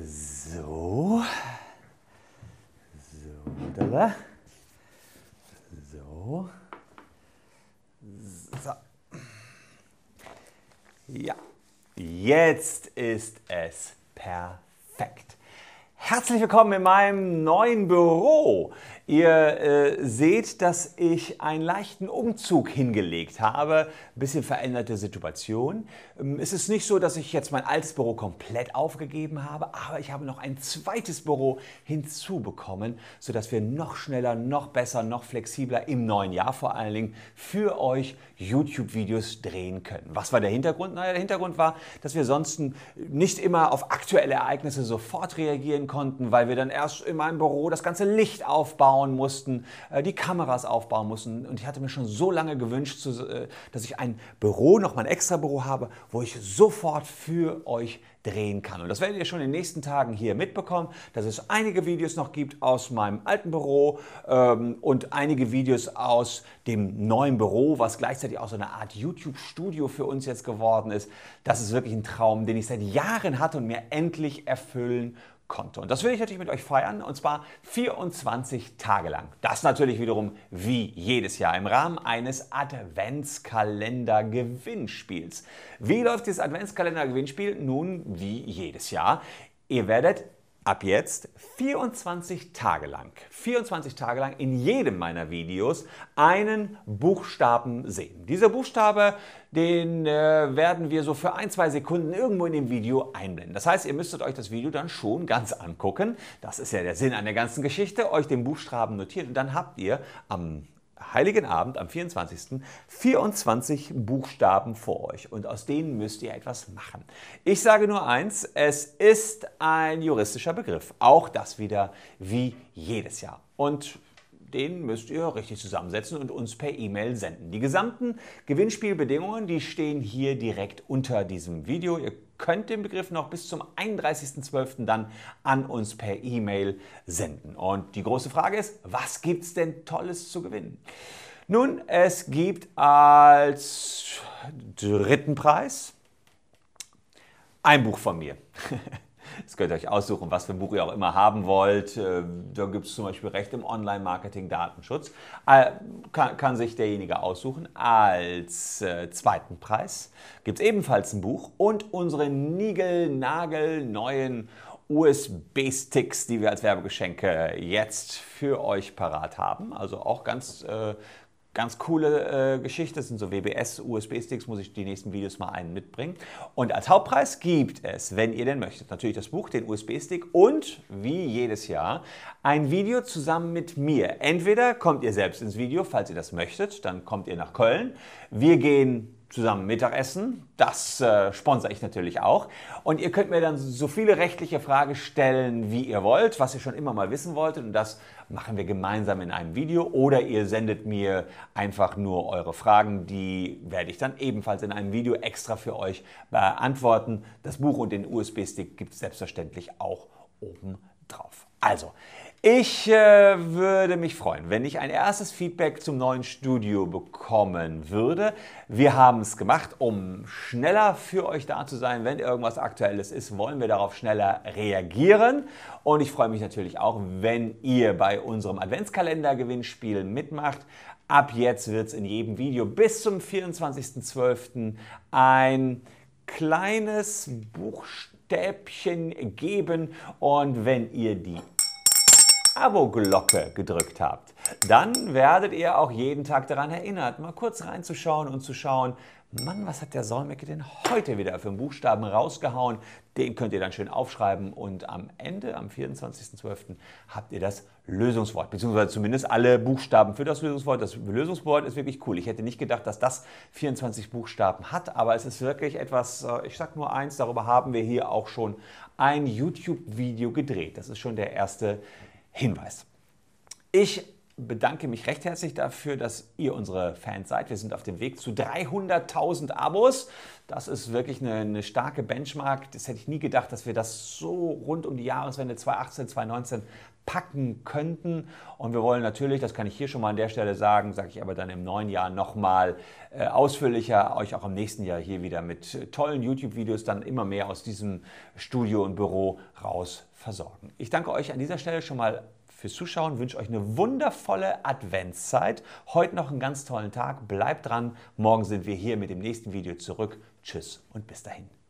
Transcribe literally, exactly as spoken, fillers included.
So. So, da. So. So. Ja, jetzt ist es perfekt. Herzlich willkommen in meinem neuen Büro. Ihr äh, seht, dass ich einen leichten Umzug hingelegt habe. Ein bisschen veränderte Situation. Ähm, es ist nicht so, dass ich jetzt mein altes Büro komplett aufgegeben habe, aber ich habe noch ein zweites Büro hinzubekommen, sodass wir noch schneller, noch besser, noch flexibler im neuen Jahr vor allen Dingen für euch YouTube-Videos drehen können. Was war der Hintergrund? Naja, der Hintergrund war, dass wir sonst nicht immer auf aktuelle Ereignisse sofort reagieren konnten. Konnten, weil wir dann erst in meinem Büro das ganze Licht aufbauen mussten, die Kameras aufbauen mussten. Und ich hatte mir schon so lange gewünscht, dass ich ein Büro, noch mal ein extra Büro habe, wo ich sofort für euch drehen kann. Und das werdet ihr schon in den nächsten Tagen hier mitbekommen, dass es einige Videos noch gibt aus meinem alten Büro ähm, und einige Videos aus dem neuen Büro, was gleichzeitig auch so eine Art YouTube-Studio für uns jetzt geworden ist. Das ist wirklich ein Traum, den ich seit Jahren hatte und mir endlich erfüllen konnte. Konnte. Und das will ich natürlich mit euch feiern, und zwar vierundzwanzig Tage lang. Das natürlich wiederum wie jedes Jahr im Rahmen eines Adventskalender-Gewinnspiels. Wie läuft dieses Adventskalender-Gewinnspiel? Nun, wie jedes Jahr. Ihr werdet ab jetzt vierundzwanzig Tage lang, vierundzwanzig Tage lang in jedem meiner Videos einen Buchstaben sehen. Dieser Buchstabe, den äh, werden wir so für ein, zwei Sekunden irgendwo in dem Video einblenden. Das heißt, ihr müsstet euch das Video dann schon ganz angucken. Das ist ja der Sinn an der ganzen Geschichte. Euch den Buchstaben notieren, und dann habt ihr am Heiligen Abend, am vierundzwanzigsten vierundzwanzig Buchstaben vor euch, und aus denen müsst ihr etwas machen. Ich sage nur eins, es ist ein juristischer Begriff, auch das wieder wie jedes Jahr. Und den müsst ihr richtig zusammensetzen und uns per E-Mail senden. Die gesamten Gewinnspielbedingungen, die stehen hier direkt unter diesem Video. Ihr könnt den Begriff noch bis zum einunddreißigsten zwölften dann an uns per E-Mail senden. Und die große Frage ist, was gibt es denn Tolles zu gewinnen? Nun, es gibt als dritten Preis ein Buch von mir. Das könnt ihr euch aussuchen, was für ein Buch ihr auch immer haben wollt. Da gibt es zum Beispiel Recht im Online-Marketing, Datenschutz. Kann, kann sich derjenige aussuchen. Als äh, zweiten Preis gibt es ebenfalls ein Buch und unsere niegelnagelneuen U S B-Sticks, die wir als Werbegeschenke jetzt für euch parat haben. Also auch ganz... Äh, Ganz coole äh, Geschichte, das sind so W B S-U S B-Sticks, muss ich die nächsten Videos mal einen mitbringen. Und als Hauptpreis gibt es, wenn ihr denn möchtet, natürlich das Buch, den U S B-Stick und, wie jedes Jahr, ein Video zusammen mit mir. Entweder kommt ihr selbst ins Video, falls ihr das möchtet, dann kommt ihr nach Köln. Wir gehen zusammen Mittagessen, das äh, sponsere ich natürlich auch. Und ihr könnt mir dann so viele rechtliche Fragen stellen, wie ihr wollt, was ihr schon immer mal wissen wolltet, und das machen wir gemeinsam in einem Video. Oder ihr sendet mir einfach nur eure Fragen, die werde ich dann ebenfalls in einem Video extra für euch beantworten. Das Buch und den U S B-Stick gibt es selbstverständlich auch oben drauf. Also, ich äh, würde mich freuen, wenn ich ein erstes Feedback zum neuen Studio bekommen würde. Wir haben es gemacht, um schneller für euch da zu sein. Wenn irgendwas Aktuelles ist, wollen wir darauf schneller reagieren. Und ich freue mich natürlich auch, wenn ihr bei unserem Adventskalender-Gewinnspiel mitmacht. Ab jetzt wird es in jedem Video bis zum vierundzwanzigsten zwölften ein kleines Buchstäbchen geben. Und wenn ihr die Abo-Glocke gedrückt habt, dann werdet ihr auch jeden Tag daran erinnert, mal kurz reinzuschauen und zu schauen, Mann, was hat der Solmecke denn heute wieder für einen Buchstaben rausgehauen? Den könnt ihr dann schön aufschreiben, und am Ende, am vierundzwanzigsten zwölften habt ihr das Lösungswort, beziehungsweise zumindest alle Buchstaben für das Lösungswort. Das Lösungswort ist wirklich cool. Ich hätte nicht gedacht, dass das vierundzwanzig Buchstaben hat, aber es ist wirklich etwas, ich sag nur eins, darüber haben wir hier auch schon ein YouTube-Video gedreht. Das ist schon der erste Hinweis. Ich bedanke mich recht herzlich dafür, dass ihr unsere Fans seid. Wir sind auf dem Weg zu dreihunderttausend Abos. Das ist wirklich eine, eine starke Benchmark. Das hätte ich nie gedacht, dass wir das so rund um die Jahreswende zweitausendachtzehn, zweitausendneunzehn packen könnten. Und wir wollen natürlich, das kann ich hier schon mal an der Stelle sagen, sage ich aber dann im neuen Jahr nochmal äh, ausführlicher, euch auch im nächsten Jahr hier wieder mit tollen YouTube-Videos dann immer mehr aus diesem Studio und Büro raus versorgen. Ich danke euch an dieser Stelle schon mal fürs Zuschauen, wünsche euch eine wundervolle Adventszeit. Heute noch einen ganz tollen Tag, bleibt dran. Morgen sind wir hier mit dem nächsten Video zurück. Tschüss und bis dahin.